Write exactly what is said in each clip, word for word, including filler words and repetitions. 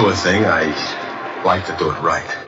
do a thing, I like to do it right.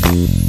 We'll be right back.